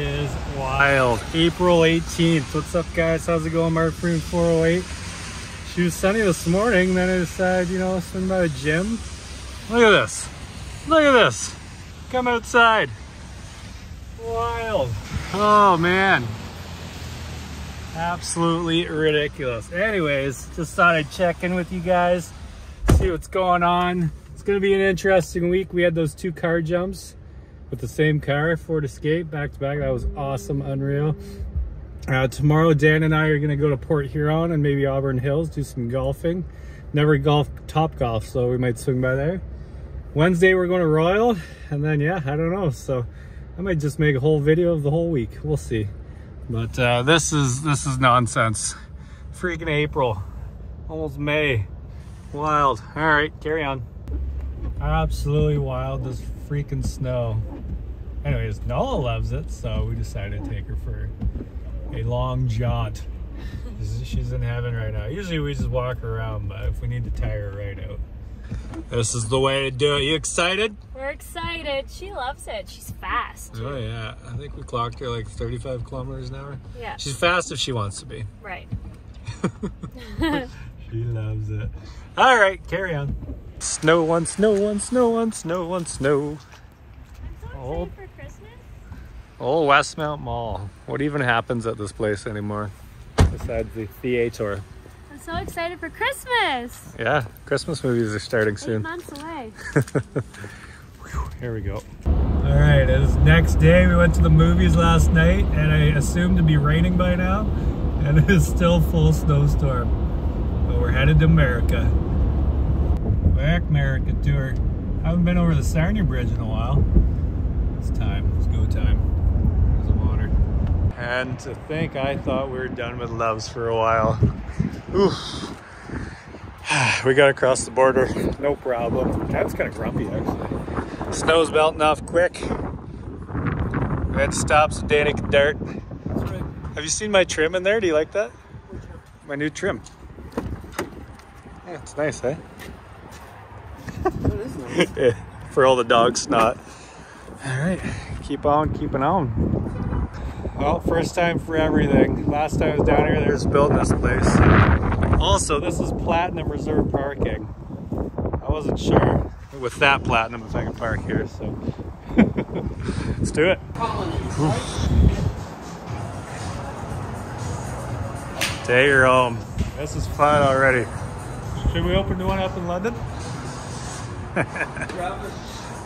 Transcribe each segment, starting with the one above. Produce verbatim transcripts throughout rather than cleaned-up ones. is wild. April eighteenth. What's up, guys? How's it going? Mark Freeman four oh eight. She was sunny this morning, then I decided, you know, swing by the gym. Look at this. Look at this. Come outside. Wild. Oh, man. Absolutely ridiculous. Anyways, just thought I'd check in with you guys, see what's going on. It's going to be an interesting week. We had those two car jumps with the same car, Ford Escape, back to back. That was awesome, unreal. Uh, tomorrow, Dan and I are going to go to Port Huron and maybe Auburn Hills, do some golfing. Never golfed Top Golf, so we might swing by there. Wednesday, we're going to Royal, and then, yeah, I don't know. So I might just make a whole video of the whole week. We'll see. But uh, this is this is nonsense. Freaking April, almost May. Wild. All right, carry on. Absolutely wild, this freaking snow. Anyways, Nala loves it, so we decided to take her for a long jaunt. She's in heaven right now. Usually we just walk her around, but if we need to tire her right out, this is the way to do it. You excited? We're excited. She loves it. She's fast. Oh, yeah. I think we clocked her like thirty-five kilometers an hour. Yeah. She's fast if she wants to be. Right. She loves it. All right, carry on. Snow on, snow on, snow on, snow on, snow. I'm so old, excited for Christmas. Old Westmount Mall. What even happens at this place anymore? Besides the theater. So excited for Christmas. Yeah, Christmas movies are starting soon. Eight months away. Here we go. All right, it's next day. We went to the movies last night, and I assumed it'd be raining by now, and it is still full snowstorm. But we're headed to America. Back America tour. I haven't been over the Sarnia Bridge in a while. It's time. It's go time. There's the water. And to think I thought we were done with loves for a while. Oof. We got across the border, no problem. That's kind of grumpy, actually. Snow's melting off quick. We had to stop so Danny could dart. Right. Have you seen my trim in there? Do you like that? My new trim. Yeah, it's nice, eh? That is nice. Yeah, for all the dog snot. All right, keep on keeping on. Well, first time for everything. Last time I was down here, they were just building this place. Also, this is Platinum Reserve Parking. I wasn't sure with that Platinum if I could park here, so let's do it. Take your home. This is fun already. Should we open the one up in London?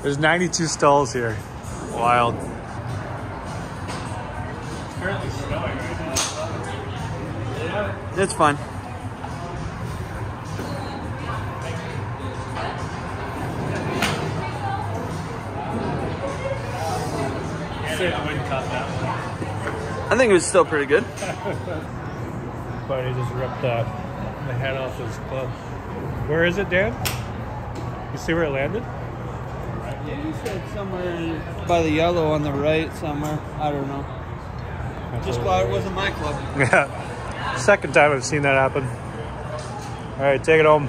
There's ninety-two stalls here. Wild. It's fun. I think it was still pretty good. But he just ripped the, the head off his club. Where is it, Dan? You see where it landed? Yeah, you said somewhere by the yellow on the right somewhere. I don't know. Just glad it wasn't my club. Yeah. Second time I've seen that happen. All right, take it home.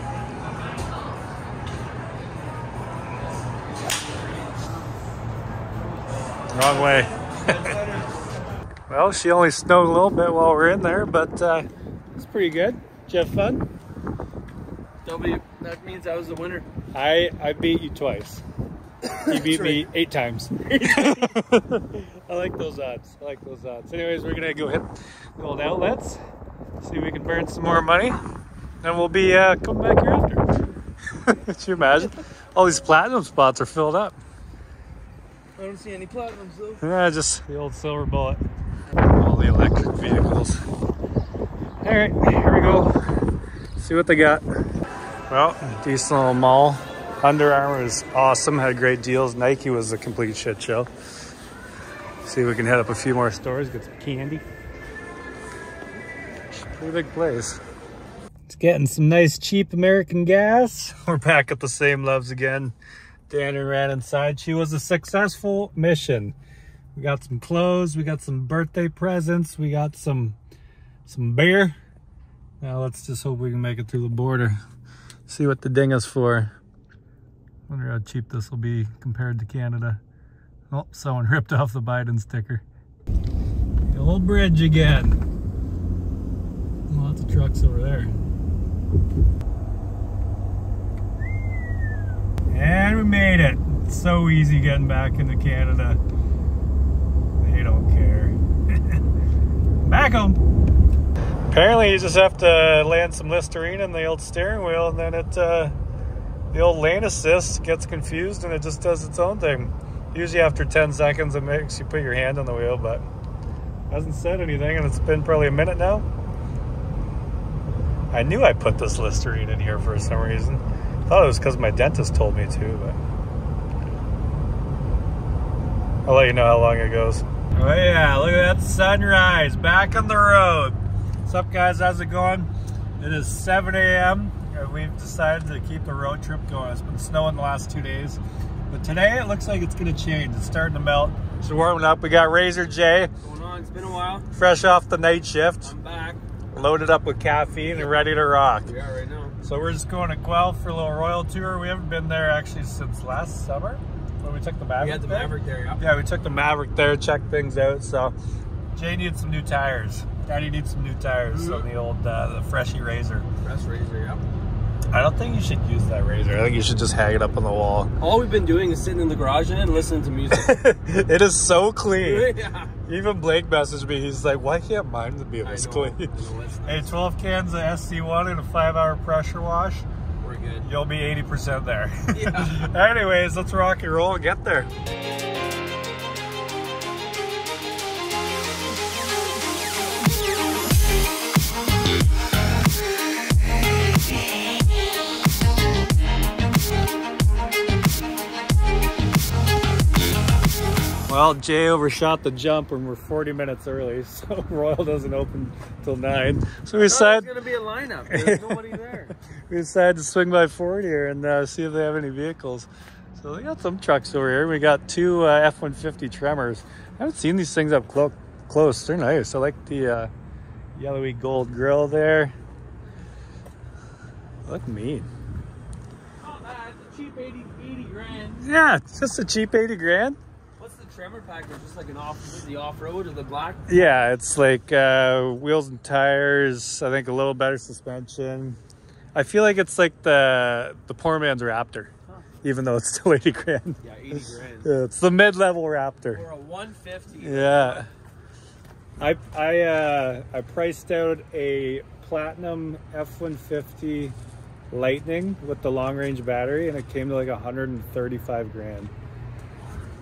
Wrong way. Well, she only snowed a little bit while we're in there, but uh, it's pretty good. Did you have fun? W, that means I was the winner. I, I beat you twice. You beat me eight times. I like those odds. I like those odds. Anyways, we're gonna go hit the old outlets, see if we can burn some more money, and we'll be uh, coming back here after. Could you imagine? All these platinum spots are filled up. I don't see any platinums though. Yeah, just the old silver bullet. All the electric vehicles. All right, here we go. See what they got. Well, decent little mall. Under Armour is awesome. Had great deals. Nike was a complete shit show. See if we can head up a few more stores, get some candy. Pretty big place. It's getting some nice cheap American gas. We're back at the same loves again. Dana ran inside. She was a successful mission. We got some clothes. We got some birthday presents. We got some some beer. Now let's just hope we can make it through the border. See what the ding is for. Wonder how cheap this will be compared to Canada. Oh, someone ripped off the Biden sticker. The old bridge again. Lots of trucks over there. And we made it. It's so easy getting back into Canada. They don't care. Back home. Apparently you just have to land some Listerine in the old steering wheel, and then it, uh, the old lane assist gets confused and it just does its own thing. Usually after ten seconds it makes you put your hand on the wheel, but it hasn't said anything, and it's been probably a minute now. I knew I put this Listerine in here for some reason. I thought it was because my dentist told me to, but I'll let you know how long it goes. Oh yeah, look at that sunrise, back on the road. What's up guys, how's it going? It is seven A M and we've decided to keep the road trip going. It's been snowing the last two days, but today it looks like it's gonna change. It's starting to melt. It's warming up. We got Razor Jay. What's going on? It's been a while. Fresh off the night shift. I'm back. Loaded up with caffeine and ready to rock. We are right now. So we're just going to Guelph for a little royal tour. We haven't been there actually since last summer. When we took the Maverick, we had the Maverick there, yeah. Yeah, we took the Maverick there, checked things out. So Jay needs some new tires. Daddy needs some new tires mm-hmm. on the old uh, the freshy Razor. Fresh Razor, yeah. I don't think you should use that Razor. I think you should just hang it up on the wall. All we've been doing is sitting in the garage and listening to music. It is so clean. Yeah. Even Blake messaged me. He's like, why can't mine be this clean? Nice. Hey, twelve cans of S C one and a five hour pressure wash. We're good. You'll be eighty percent there. Yeah. Anyways, let's rock and roll and get there. Well, Jay overshot the jump and we're forty minutes early, so Royal doesn't open till nine. So we decided it's gonna be a lineup. There's nobody there. We decided to swing by Ford here and uh, see if they have any vehicles. So they got some trucks over here. We got two uh, F one fifty Tremors. I haven't seen these things up clo close. They're nice. I like the uh, yellowy gold grill there. They look mean. Oh, that's a cheap eighty grand. Yeah, it's just a cheap eighty grand. Tremor pack is just like an off the off-road or the black. Yeah, it's like uh wheels and tires, I think a little better suspension. I feel like it's like the the poor man's Raptor, huh. Even though it's still eighty grand. Yeah, eighty grand. Yeah, it's the mid-level Raptor. Or a one fifty. Yeah. I I uh I priced out a Platinum F one fifty Lightning with the long-range battery, and it came to like one hundred thirty-five grand.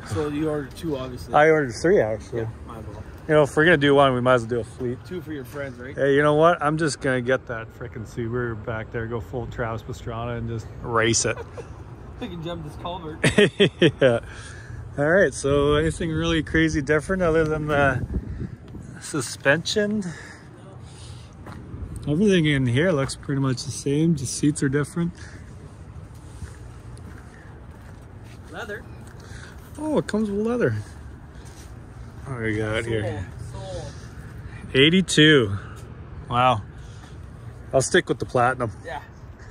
So you ordered two, obviously. I ordered three, actually. Yeah, might as well. You know, if we're going to do one, we might as well do a fleet. Two for your friends, right? Hey, you know what? I'm just going to get that freaking Subaru back there, go full Travis Pastrana and just race it. We can jump this culvert. Yeah. All right, so anything really crazy different other than the suspension? No. Everything in here looks pretty much the same. Just seats are different. Leather. Oh, it comes with leather. What do we got out here? Sold. eighty-two. Wow. I'll stick with the Platinum. Yeah.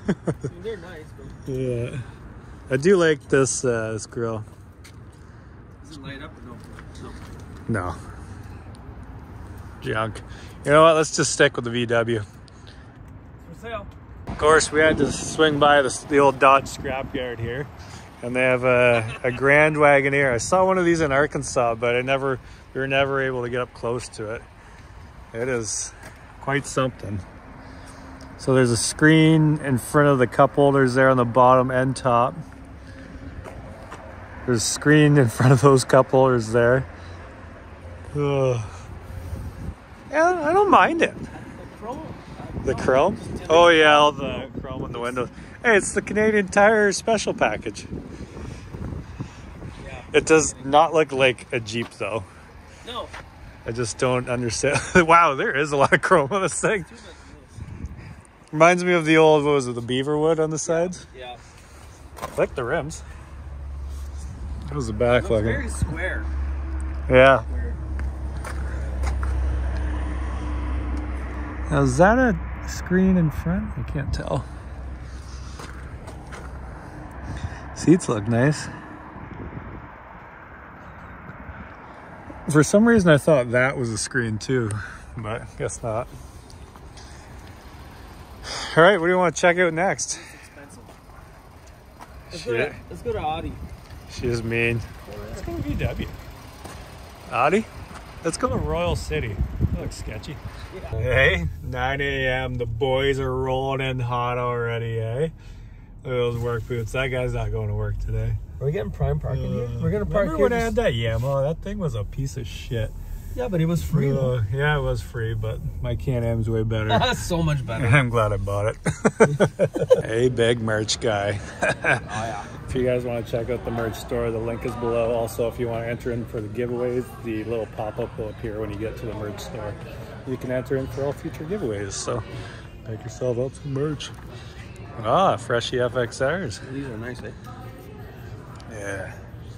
I mean, they're nice, but... Yeah. I do like this, uh, this grill. Does it light up or no? No. No. Junk. You know what? Let's just stick with the V W. It's for sale. Of course, we had to swing by the, the old Dodge scrapyard here. And they have a, a Grand Wagoneer. I saw one of these in Arkansas, but I never, we were never able to get up close to it. It is quite something. So there's a screen in front of the cup holders there on the bottom and top. There's a screen in front of those cup holders there. Ugh. Yeah, I don't mind it. The chrome? Oh yeah, all the chrome on the windows. Hey, it's the Canadian Tire special package. Yeah, it does not look like a Jeep though. No. I just don't understand. Wow, there is a lot of chrome on this thing. Reminds me of the old, what was it, the beaver wood on the sides? Yeah. I like the rims. That was the back looking. Very square. Yeah. Now, is that a screen in front? I can't tell. Seats look nice. For some reason, I thought that was a screen too, but guess not. All right, what do you want to check out next? It's expensive. Let's, Shit. Go, to, let's go to Audi. She is mean. Let's go to V W. Audi? Let's go to Royal City. That looks sketchy. Yeah. Hey, nine A M The boys are rolling in hot already, eh? Look at those work boots. That guy's not going to work today. Are we getting prime parking uh, here? We're gonna park remember here. Remember when I had that Yamaha? That thing was a piece of shit. Yeah, but it was free. Uh, yeah, it was free, but my Can-Am's way better. So much better. And I'm glad I bought it. Hey, big merch guy. Oh, yeah. If you guys want to check out the merch store, the link is below. Also, if you want to enter in for the giveaways, the little pop-up will appear when you get to the merch store. You can enter in for all future giveaways, so make yourself up some merch. Ah, freshy F X Rs. These are nice, eh? Yeah.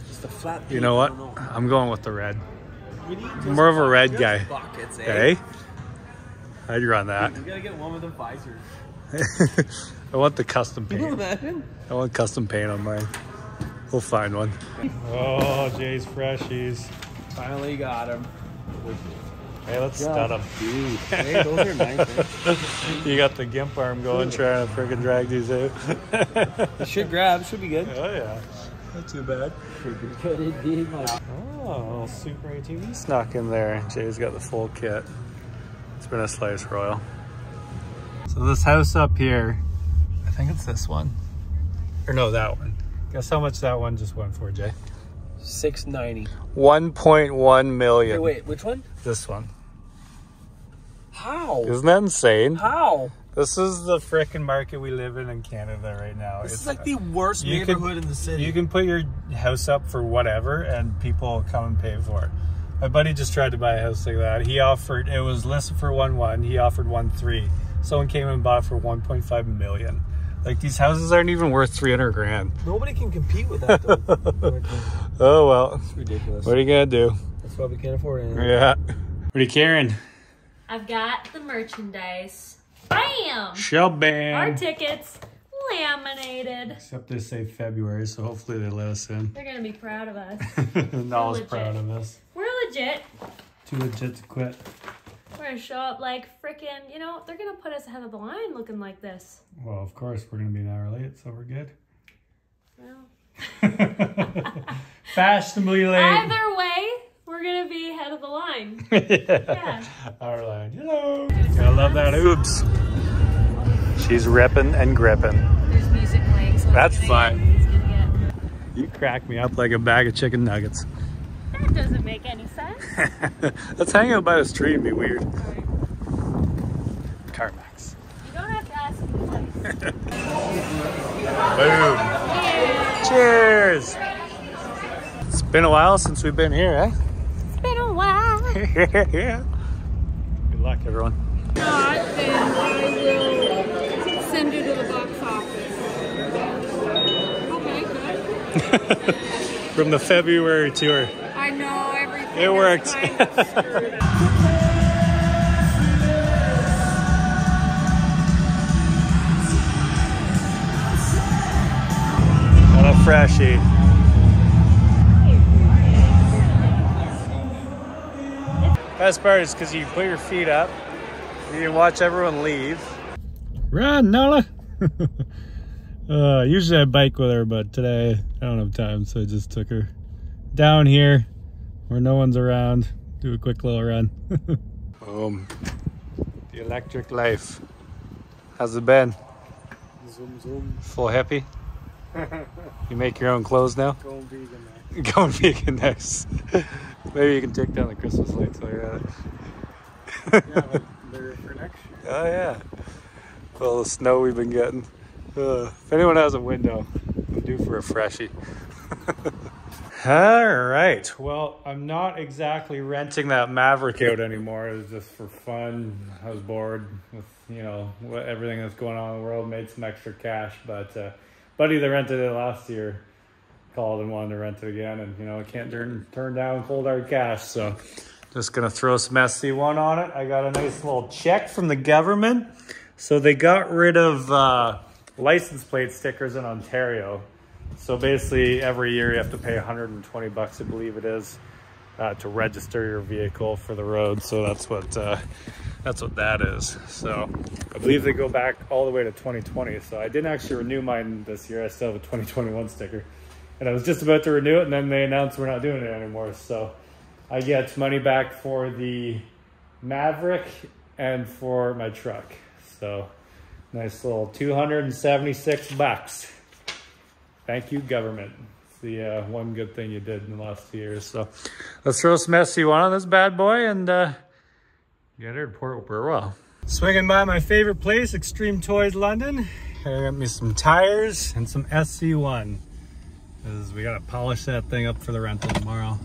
Just a flat. You know what? Know. I'm going with the red. We need more of a red guy. Buckets, eh? Hey, I'd run that. You gotta get one with a visor. I want the custom paint. You know I want custom paint on mine. We'll find one. Oh, Jay's freshies. Finally got him. Hey, let's stud him. Hey, those are nice. You got the gimp arm going, trying to freaking drag these out. You should grab. Should be good. Oh yeah. Not too bad. Oh, Super A T V snuck in there. Jay's got the full kit. It's been a slice, Royal. So this house up here, I think it's this one. Or no, that one. Guess how much that one just went for, Jay? six ninety. one point one million. Wait, wait, which one? This one. How? Isn't that insane? How? This is the frickin' market we live in in Canada right now. This it's is like a, the worst neighborhood can, in the city. You can put your house up for whatever and people come and pay for it. My buddy just tried to buy a house like that. He offered, it was listed for one one, he offered one three. Someone came and bought it for one point five million. Like these houses aren't even worth three hundred grand. Nobody can compete with that though. Oh well. It's ridiculous. What are you gonna do? That's why we can't afford anything. Yeah. What are you carrying? I've got the merchandise. Bam! Shell bam! Our tickets laminated. Except they say February, so hopefully they let us in. They're gonna be proud of us. Nala's proud of us. We're legit. Too legit to quit. We're gonna show up like frickin', you know, they're gonna put us ahead of the line looking like this. Well, of course, we're gonna be an hour late, so we're good. Well. Fashionably late. Either way, we're gonna be head of the line. Yeah. Yeah. Our line. Hello. I love that. Oops. She's reppin' and grippin'. There's music playing. So that's fine. You crack me up like a bag of chicken nuggets. That doesn't make any sense. Let's hang out by this tree and be weird. CarMax. You don't have to ask me. Boom. Cheers. Cheers. It's been a while since we've been here, eh? Yeah. Good luck, everyone. Not, and I will send you to the box office. Okay, good. From the February tour. I know everything. It worked. What a freshie. Best part is because you put your feet up, you can watch everyone leave. Run, Nala! uh, usually I bike with her, but today I don't have time, so I just took her down here where no one's around. Do a quick little run. Boom. The electric life. How's it been? Zoom, zoom. Full happy? You make your own clothes now? Going vegan now. Going vegan next. Maybe you can take down the Christmas lights while you're at it. Yeah, but they're for next year. Oh yeah. Well, the snow we've been getting. Uh, if anyone has a window, I'm due for a freshie. Alright, well, I'm not exactly renting that Maverick out anymore. It was just for fun. I was bored with, you know, what, everything that's going on in the world. Made some extra cash, but uh, buddy that rented it last year called and wanted to rent it again, and you know, I can't turn turn down cold hard cash, so just gonna throw some S C one on it. I got a nice little check from the government, so they got rid of uh, license plate stickers in Ontario. So basically, every year you have to pay one hundred twenty bucks, I believe it is, uh, to register your vehicle for the road. So that's what uh, that's what that is. So I believe they go back all the way to twenty twenty. So I didn't actually renew mine this year. I still have a twenty twenty-one sticker, and I was just about to renew it, and then they announced we're not doing it anymore. So I get money back for the Maverick and for my truck. So nice little two hundred seventy-six bucks. Thank you, government. It's the uh, one good thing you did in the last two years. So let's throw some S C one on this bad boy and uh, get her to Port Burwell. Swinging by my favorite place, Extreme Toys London. I got me some tires and some S C one. Because we got to polish that thing up for the rental tomorrow.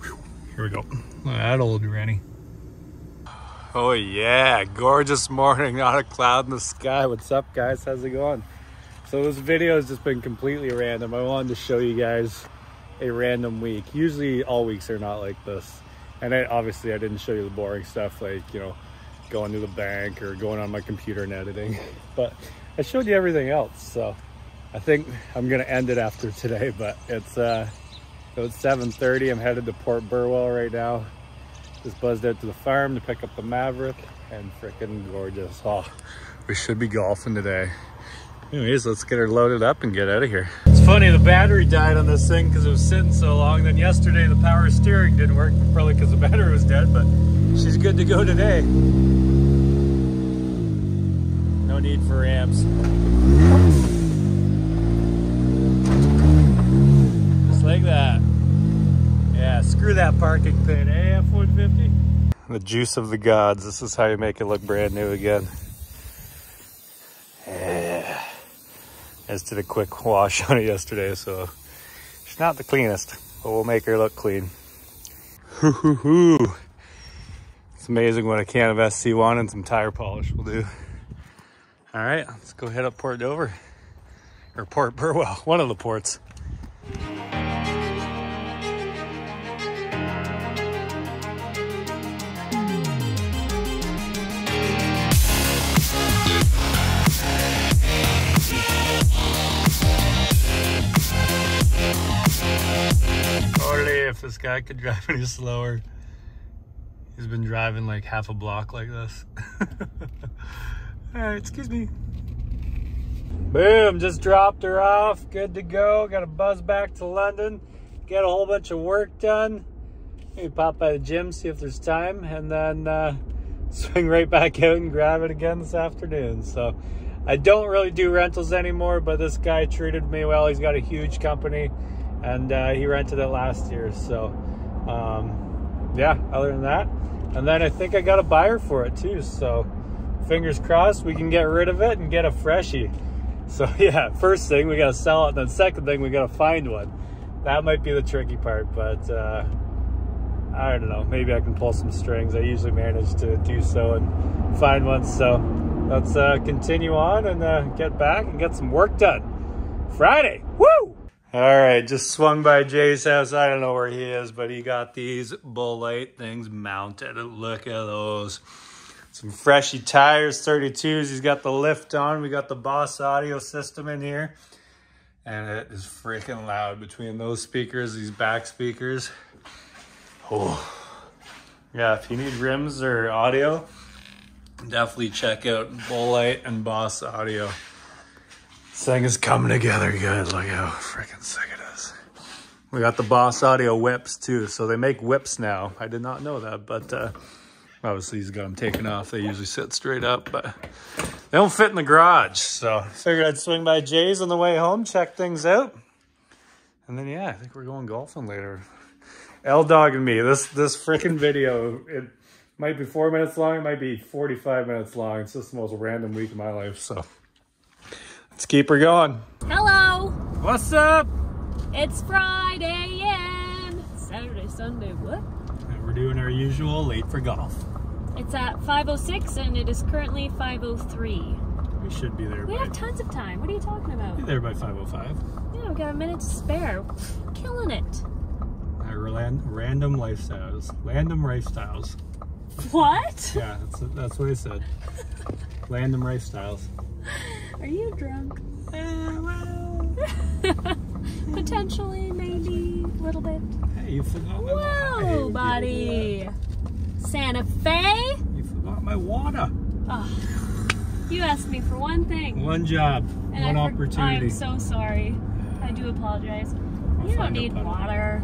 Whew, here we go. Look at that old granny. Oh yeah, gorgeous morning, not a cloud in the sky. What's up guys, how's it going? So this video has just been completely random. I wanted to show you guys a random week. Usually all weeks are not like this. And I, obviously I didn't show you the boring stuff like, you know, going to the bank or going on my computer and editing. But I showed you everything else. So I think I'm gonna end it after today, but it's uh, it's seven thirty. I'm headed to Port Burwell right now. Just buzzed out to the farm to pick up the Maverick, and freaking gorgeous. Oh, we should be golfing today. Anyways, let's get her loaded up and get out of here. It's funny, the battery died on this thing because it was sitting so long. Then yesterday the power steering didn't work, probably because the battery was dead, but she's good to go today. No need for ramps. Just like that. Yeah, screw that parking thing, eh, F one fifty? The juice of the gods. This is how you make it look brand new again. Yeah. I just did a quick wash on it yesterday, so she's not the cleanest, but we'll make her look clean. Hoo hoo hoo. It's amazing what a can of S C one and some tire polish will do. All right, let's go head up Port Dover, or Port Burwell, one of the ports. If this guy could drive any slower. He's been driving like half a block like this. All right, excuse me. Boom, just dropped her off. Good to go. Got to buzz back to London. Get a whole bunch of work done. Maybe pop by the gym, see if there's time, and then uh, swing right back out and grab it again this afternoon. So I don't really do rentals anymore, but this guy treated me well. He's got a huge company. And uh, he rented it last year, so um, yeah, other than that. And then I think I got a buyer for it too, so fingers crossed we can get rid of it and get a freshie. So yeah, first thing, we gotta sell it, and then second thing, we gotta find one. That might be the tricky part, but uh, I don't know, maybe I can pull some strings. I usually manage to do so and find one, so let's uh, continue on and uh, get back and get some work done. Friday, woo! All right, just swung by Jay's house. I don't know where he is, but he got these Bullite things mounted. Look at those. Some freshy tires, thirty-twos. He's got the lift on. We got the Boss Audio system in here. And it is freaking loud between those speakers, these back speakers. Oh, yeah, if you need rims or audio, definitely check out Bullite and Boss Audio. This thing is coming together good. Look how freaking sick it is. We got the Boss Audio whips too. So they make whips now. I did not know that, but uh, obviously he's got them taken off. They usually sit straight up, but they don't fit in the garage. So figured I'd swing by Jay's on the way home, check things out. And then yeah, I think we're going golfing later. L-Dog and me, this, this freaking video, it might be four minutes long, it might be forty-five minutes long. It's just the most random week of my life, so. Let's keep her going. Hello. What's up? It's Friday and Saturday, Sunday, what? And we're doing our usual late for golf. It's at five oh six and it is currently five oh three. We should be there. We by have tons of time. What are you talking about? Be there by five oh five. Yeah, we got a minute to spare. Killing it. Our random lifestyles. Random lifestyles. What? Yeah, that's, that's what I said. Random lifestyles. Are you drunk? Uh, well. Potentially, maybe, a little bit. Hey, you forgot my water. Whoa, buddy. Santa Fe? You forgot my water. Oh, you asked me for one thing. One job, and one I opportunity. I'm so sorry. I do apologize. I'll you don't need water.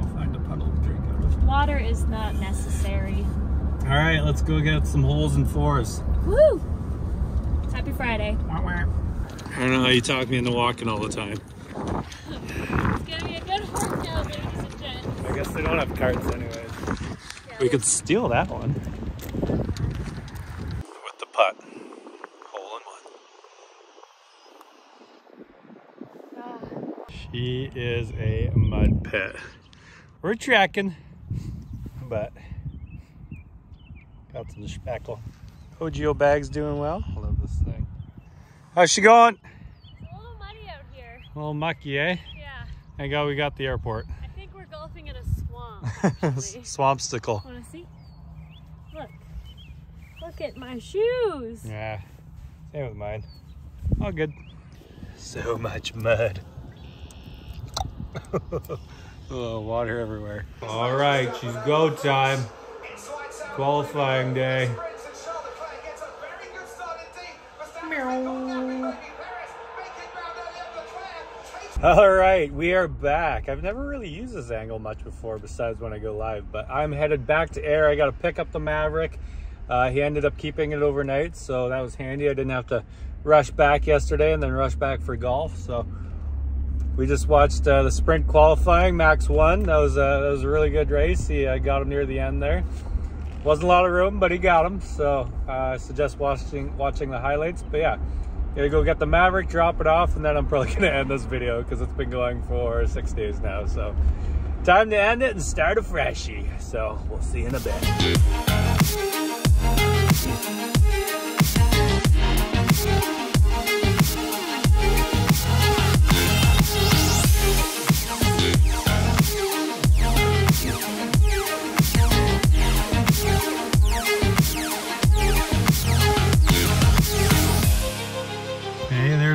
I'll find a puddle to drink out of. Water is not necessary. All right, let's go get some holes in forests. Woo! Happy Friday. I don't know how you talk me into walking all the time. It's going to be a good workout, ladies and gents. I guess they don't have carts anyways. Yeah, we could steal that one. With the putt. Hole in one. Uh, she is a mud pit. We're tracking, but got some spackle. O G O bag's doing well. I love this thing. How's she going? It's a little muddy out here. A little mucky, eh? Yeah. Thank God we got the airport. I think we're golfing in a swamp, actually. Swampsticle. Wanna see? Look. Look at my shoes. Yeah. Same with mine. All good. So much mud. Oh, water everywhere. All right, she's go time. Qualifying day. All right, we are back. I've never really used this angle much before besides when I go live, but I'm headed back to air. I got to pick up the Maverick. Uh, he ended up keeping it overnight, so that was handy. I didn't have to rush back yesterday and then rush back for golf. So we just watched uh, the sprint qualifying. Max won. That was, uh, that was a really good race. He uh, got him near the end there. Wasn't a lot of room, but he got him. So uh, I suggest watching, watching the highlights, but yeah. Gonna go get the Maverick, drop it off, and then I'm probably gonna end this video because it's been going for six days now. So time to end it and start a freshie. So we'll see you in a bit.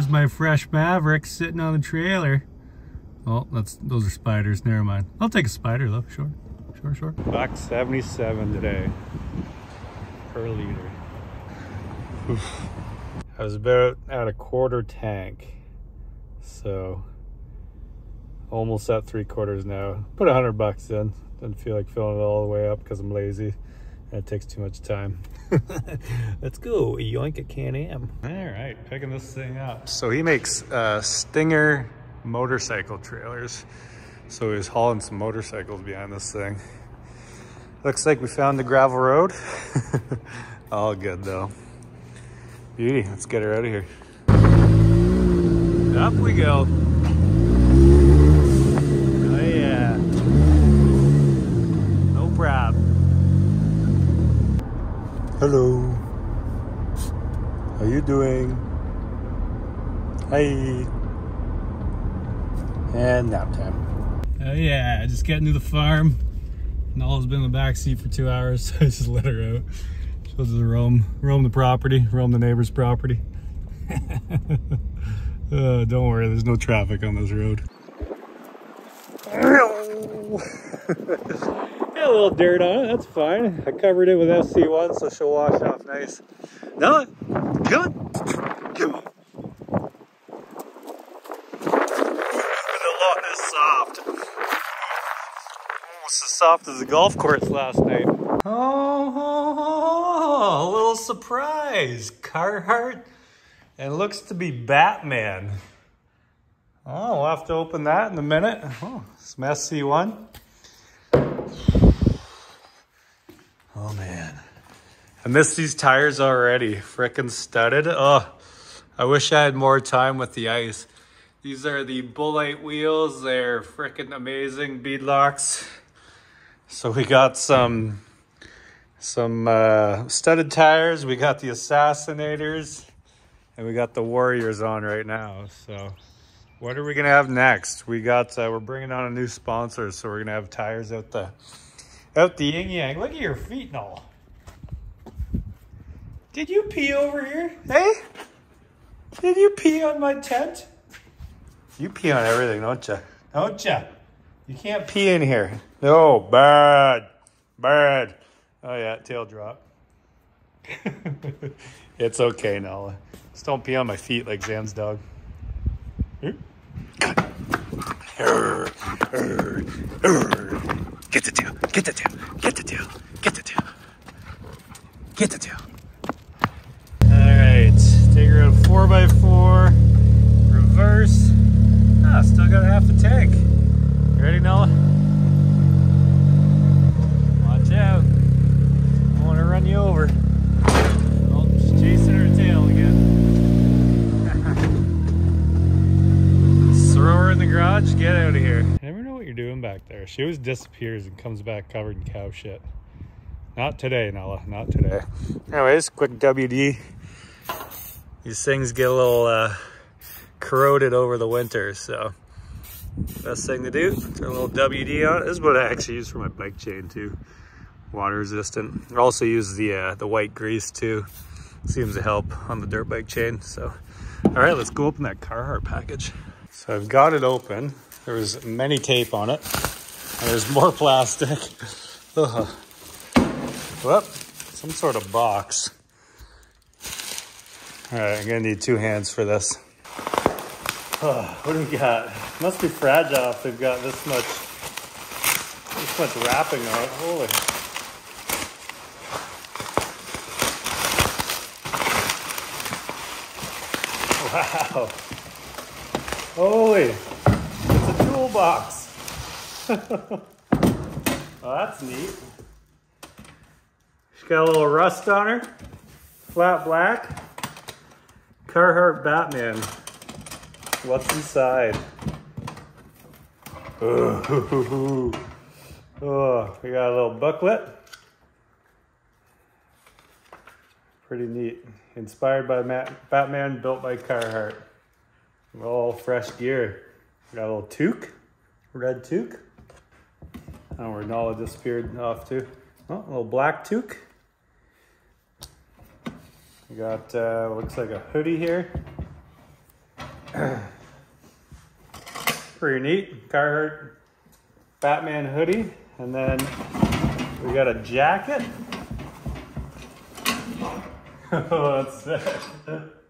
My fresh Maverick sitting on the trailer. Oh, that's those are spiders. Never mind. I'll take a spider though. Sure, sure, sure. buck seventy-seven today per liter. Oof. I was about at a quarter tank, so almost at three quarters now. Put a hundred bucks in. Doesn't feel like filling it all the way up because I'm lazy. That takes too much time. Let's go, yoink a Can-Am. All right, picking this thing up. So he makes uh, Stinger motorcycle trailers. So he was hauling some motorcycles behind this thing. Looks like we found the gravel road. All good though. Beauty, let's get her out of here. Up we go. Oh yeah. No problem. Hello. How you doing? Hi. And nap time. Oh yeah, just getting to the farm. Nala's been in the backseat for two hours, so I just let her out. She was to roam, roam the property, roam the neighbor's property. uh, don't worry, there's no traffic on this road. Got a little dirt on it, that's fine. I covered it with S C one, so she'll wash off nice. No, good. Come on. The lawn is soft. Almost as soft as the golf course last night. Oh, oh, oh, a little surprise. Carhartt and looks to be Batman. Oh, we'll have to open that in a minute. Oh, some S C one. Oh man, I miss these tires already. Frickin' studded. Oh, I wish I had more time with the ice. These are the Bullite wheels. They're frickin' amazing beadlocks. So we got some some uh, studded tires. We got the Assassinators, and we got the Warriors on right now. So. What are we gonna have next? We got uh, we're bringing on a new sponsor, so we're gonna have tires out the out the yin yang. Look at your feet, Noel. Did you pee over here? Hey, did you pee on my tent? You pee on everything, don't you? Don't you? You can't pee in here. No, bad. Bad. Oh, yeah, tail drop. It's okay, Nala. Just don't pee on my feet like Zan's dog. Get the tail. Get the tail. Get the tail. Get the tail. Get the tail. All right. Take her out four by four. Reverse. Ah, still got half the tank. You ready, Nala? Watch out. I don't want to run you over. Oh, she's chasing her tail again. Let's throw her in the garage. Get out of here. I never know what you're doing back there. She always disappears and comes back covered in cow shit. Not today, Nala. Not today. Anyways, quick W D. These things get a little uh, corroded over the winter, so... Best thing to do, turn a little W D on. This is what I actually use for my bike chain too. Water resistant. I also use the uh, the white grease too. Seems to help on the dirt bike chain. So, all right, let's go open that Carhartt package. So I've got it open. There was many tape on it. And there's more plastic. Ugh. Well, some sort of box. All right, I'm gonna need two hands for this. Oh, what do we got? Must be fragile if they've got this much this much wrapping on it. Holy. Wow. Holy. It's a toolbox. Well, that's neat. She's got a little rust on her. Flat black. Carhartt Batman. What's inside? Oh, we got a little booklet. Pretty neat. Inspired by Matt, Batman, built by Carhartt. All fresh gear. We got a little toque, red toque. I don't know where Nala disappeared off to. Oh, a little black toque. We got uh, looks like a hoodie here. Pretty neat Carhartt Batman hoodie, and then we got a jacket. Oh, that's sick.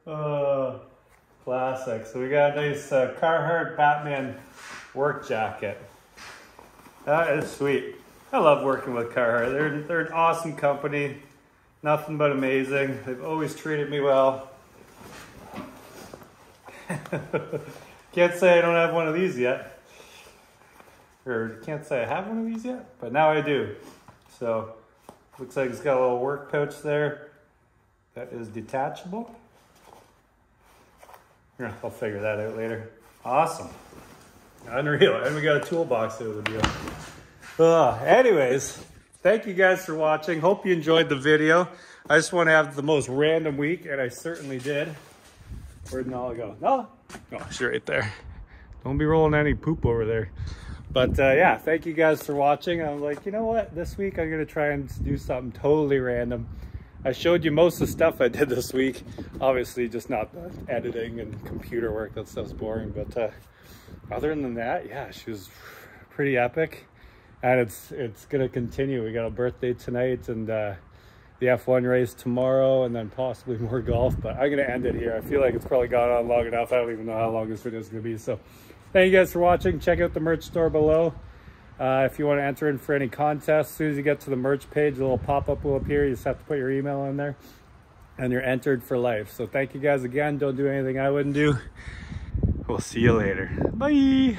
Oh, classic. So we got a nice uh, Carhartt Batman work jacket. That is sweet. I love working with Carhartt. They're they're an awesome company. Nothing but amazing. They've always treated me well. Can't say I don't have one of these yet, or can't say I have one of these yet, but now I do. So looks like it's got a little work pouch there that is detachable. I'll figure that out later. Awesome. Unreal. And we got a toolbox out of the deal. Uh, anyways, thank you guys for watching. Hope you enjoyed the video. I just want to have the most random week, and I certainly did. Where'd Nala go? Nala? Oh, she's right there. Don't be rolling any poop over there. But uh, yeah, thank you guys for watching. I'm like, you know what? This week I'm going to try and do something totally random. I showed you most of the stuff I did this week. Obviously, just not the editing and computer work. That stuff's boring. But uh, other than that, yeah, she was pretty epic. And it's it's going to continue. We got a birthday tonight and... Uh, the F one race tomorrow, and then possibly more golf, but I'm gonna end it here. I feel like it's probably gone on long enough. I don't even know how long this video is gonna be. So thank you guys for watching. Check out the merch store below. Uh, if you wanna enter in for any contests, as soon as you get to the merch page, a little pop-up will appear. You just have to put your email in there and you're entered for life. So thank you guys again. Don't do anything I wouldn't do. We'll see you later. Bye.